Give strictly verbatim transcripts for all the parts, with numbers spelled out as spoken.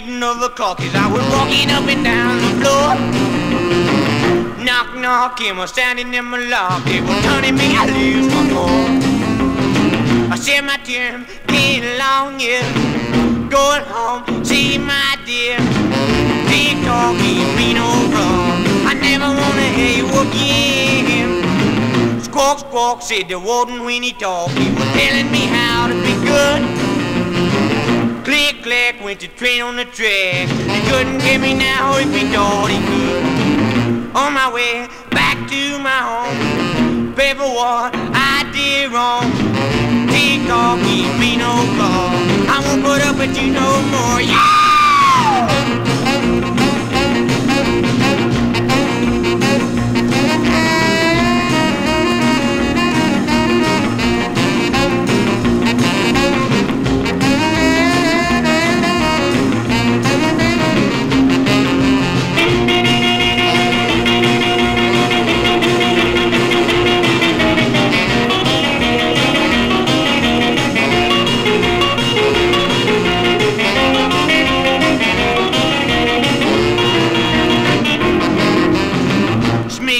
beating of the clock as I was walking up and down the floor. Knock, knock, and was standing in my loft. They were turning me loose once more. I said my term, been long, yeah, going home, see my dear. Tick tock, you mean no wrong. I never wanna hear you again. Squawk, squawk, said the warden when he talked. He was telling me how to be good. Click, click, went the train on the track. He couldn't get me now if he thought he could. On my way back to my home, paper what I did wrong. Tick tock, give me no call. I won't put up with you no more, yeah!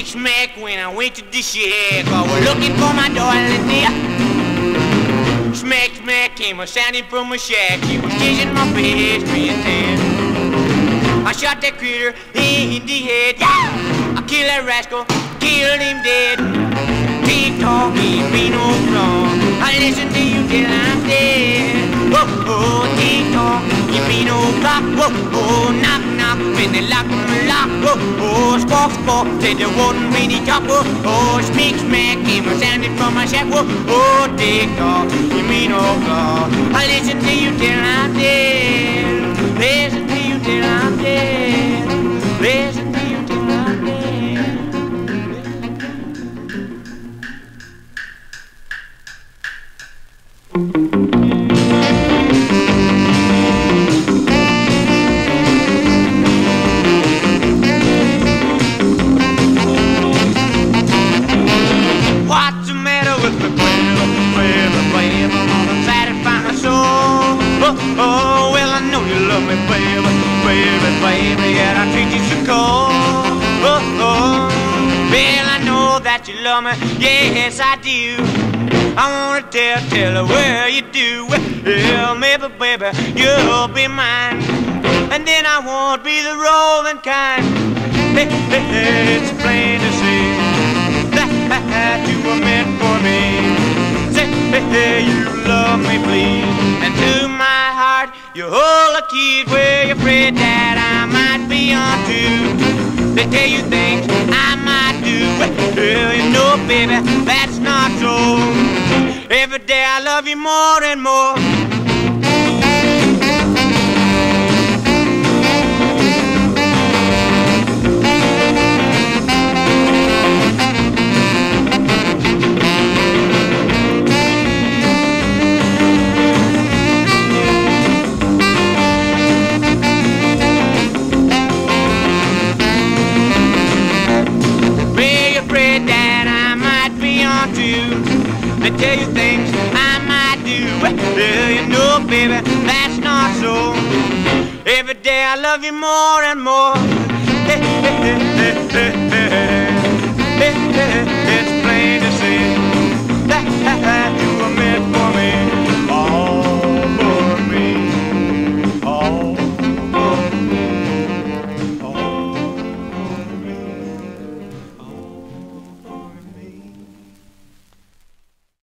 Smack when I went to the shack, I was looking for my darling dear. Smack, smack came a sounding from my shack. She was kissing my best friend's hand. I shot that critter in the head. Yeah! I killed that rascal, killed him dead. Tick tock, he be no wrong. I listen to you till I'm dead. Oh, oh, tick tock, you be no clock. Oh, oh, knock, knock, when they lock me lock. Oh, oh. Squawk, squawk, said the warden when he talked. Oh, oh, smack, smack, came a sounding from my shack. Oh, oh, tick tock, you mean no call. I listen to you till I'm dead. Listen to you till I'm dead. Listen. Oh, well, I know you love me, baby, baby, baby, and I treat you so cold. Oh, oh, well, I know that you love me, yes, I do. I wanna tell, tell her where you do. Well, maybe, baby, you'll be mine, and then I won't be the rolling kind. Hey, hey, hey, it's plain to see that you were meant for me. Say, hey, hey, you love me, please, and to my you hold a kid where you're afraid that I might be onto. They tell you things I might do. Well, you know, baby, that's not so. Every day I love you more and more. They tell you things I might do. Well, you know, baby, that's not so. Every day I love you more and more. It's plain to see.